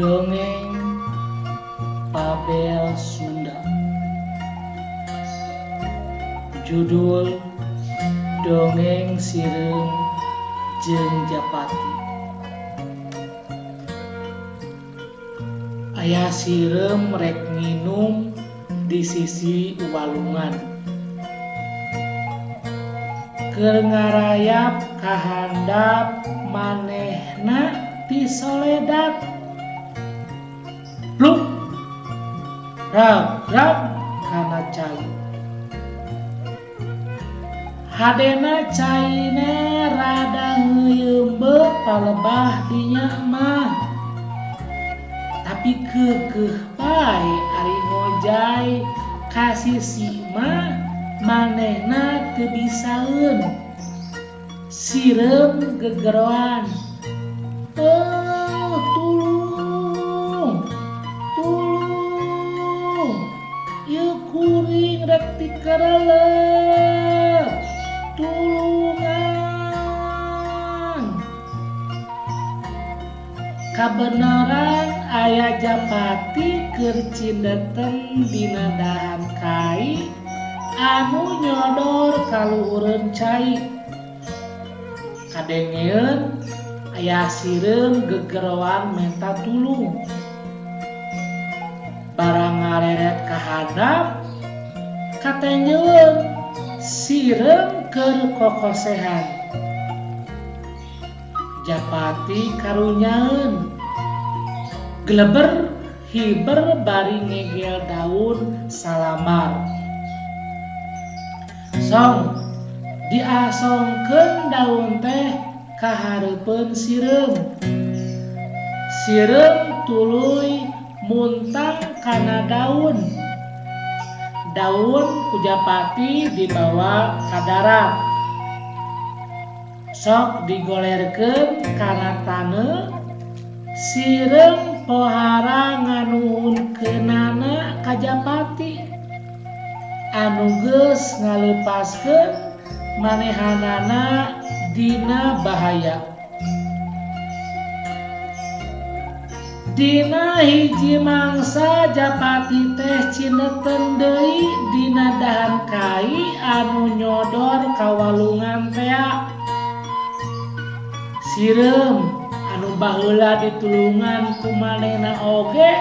Dongeng Fabel Sunda. Judul Dongeng Sireum Jeung Japati. Aya sireum rek nginum di sisi walungan, keur ngarayap kahandap manehna ti soledat. Pluk rab-rab kana cai, hadena cai ne rada ngeuyeumbeuk palebah dinya mah, tapi keukeuh bae ari ngojay ka sisi mah manehna teu bisaeun. Sireum gegeroan, tulung ieu kuring rek dikerelek, tulungan. Kabeneran aya Japati keur cindeten dina dahan kai anu nyodor kaluhureun cai. Kadengeun aya sireum gegeroan menta tulung, barang ngareret ka hadap katenyeun sireum keur kokosehan. Japati karunyaeun, gleber hiber bari ngegel daun salamar. Song diasongkeun daun teh ka hareupeun sireum. Sireum tuluy muntang kana daun. Daun ku Japati dibawa ka darat, sok digolerkeun kana taneuh. Sireum pohara nganuhunkeunana ka Japati, anu geus ngaleupaskeun manehanana dina bahaya. Dina hiji mangsa Japati teh cineten deui dina dahan kai anu nyodor ka walungan tea. Sireum anu baheula ditulungan ku manehna oge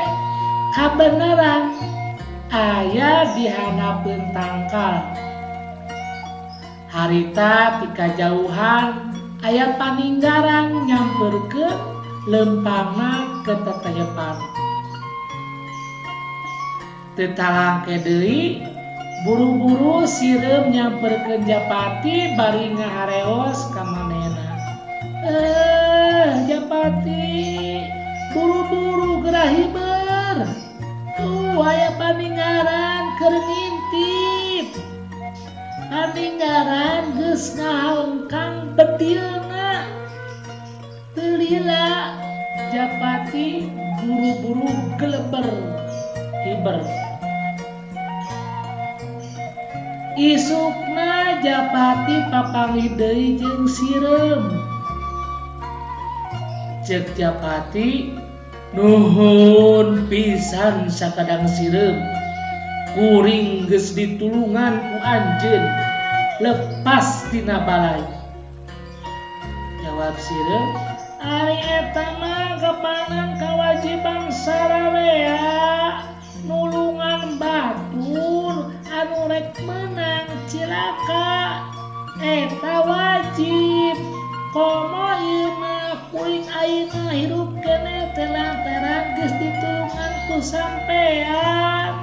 kabeneran aya dihanapeun tangkal. Harita tika jauhan aya paninggaran nyamperkeun lempangna ke tetepan. Teu talangke deui, buru-buru sireum nyamperkeun Japati bari ngahareos ka manehna. Japati, buru-buru geurah hiber, tuh aya paninggaran keur ngintip. Paninggaran geus ngahongkang bedilna, teu lila Japati buru-buru geleber hiber. Isukna Japati papanggih deui jeung sireum. Ceuk Japati, nuhun pisan sakadang sireum, kuring geus ditulungan ku anjeun, lepas tina balai. Jawab sireum, ari eta mah kepanang kawajiban sarawea, nulungan batur anu rek menang cilaka, eta wajib. Komo ieu mah kuring ayeuna hirup keneh teh lantaran geus ditulungan ku sampean.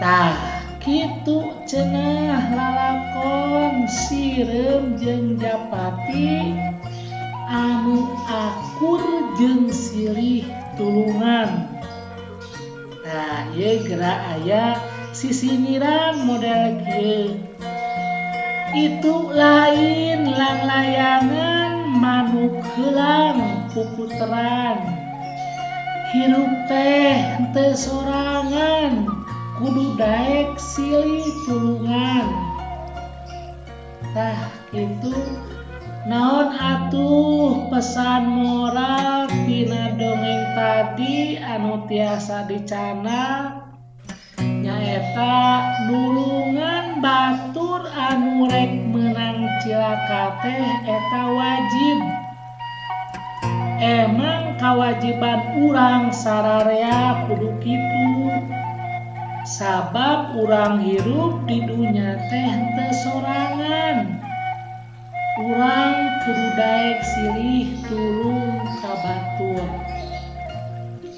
Tah kitu cenah lalakon sireum jeung Japati anu akur jeung sirih tulungan. Nah, ieu geura aya sisiniran model kieu. Itu lain langlayangan manuk heulang puputeran, hirup teh henteu sorangan, kudu daek silih tulungan. Tah kitu Naon atuh pesan moral pina dongeng tadi anu tiasa dicana nyaeta dulungan batur anu rek menang cilaka teh eta wajib. Emang kawajiban urang sararea kudu kitu, sabab urang hirup di dunya teh henteu sorangan. Urang kudu daek silih tulung ka batur.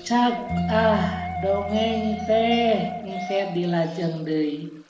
Cak dongeng teh engke dilajeng deui.